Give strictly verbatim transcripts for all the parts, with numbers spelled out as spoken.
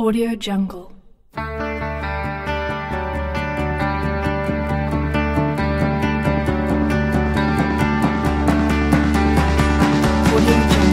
AudioJungle. AudioJungle. AudioJungle. AudioJungle.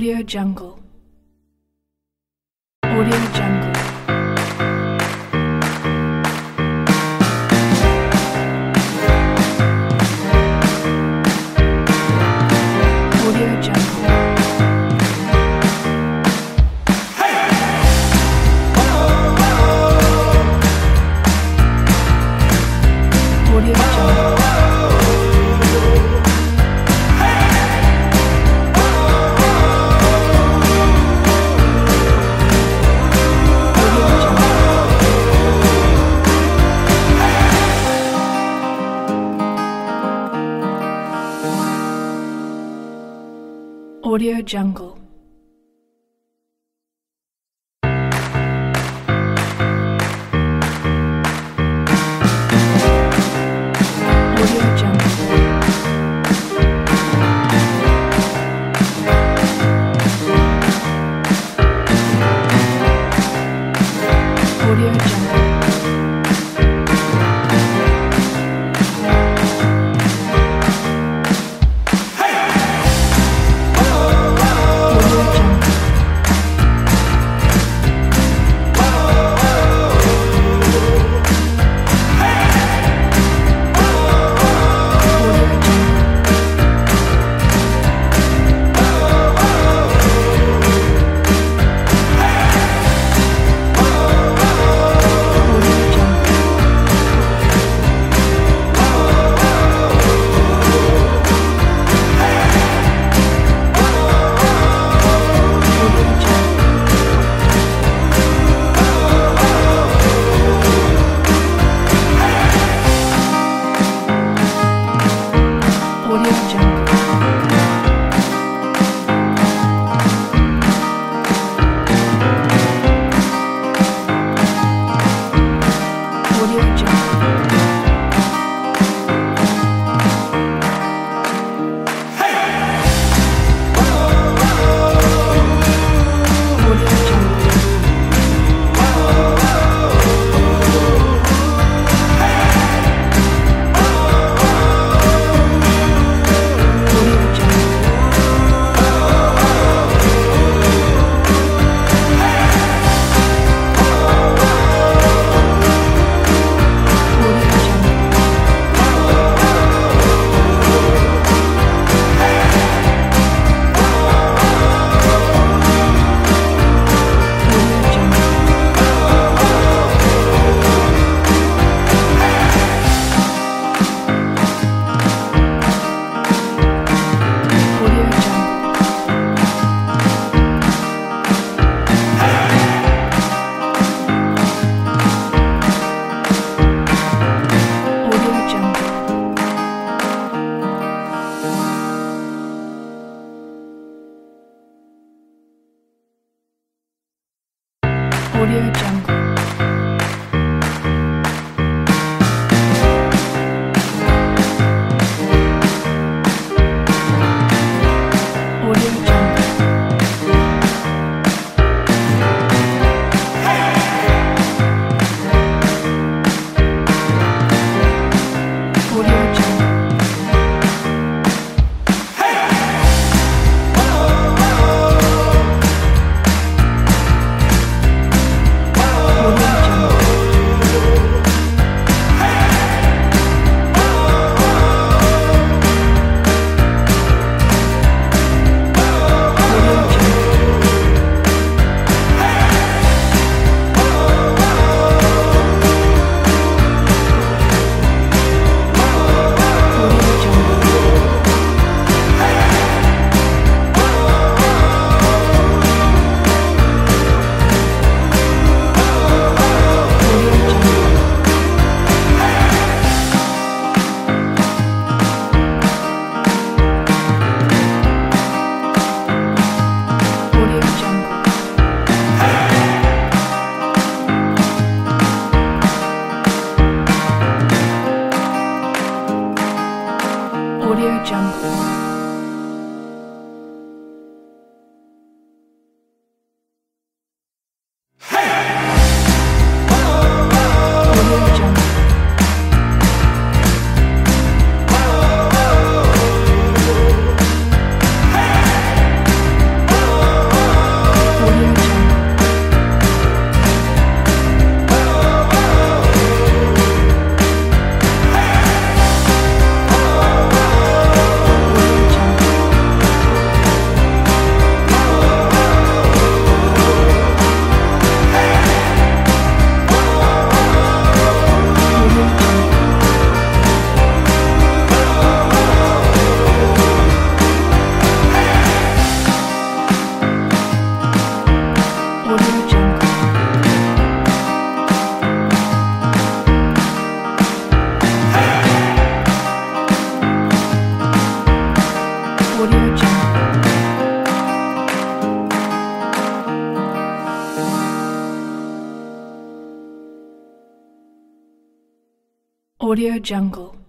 AudioJungle. AudioJungle. AudioJungle. AudioJungle. AudioJungle. AudioJungle. AudioJungle. Oh, AudioJungle.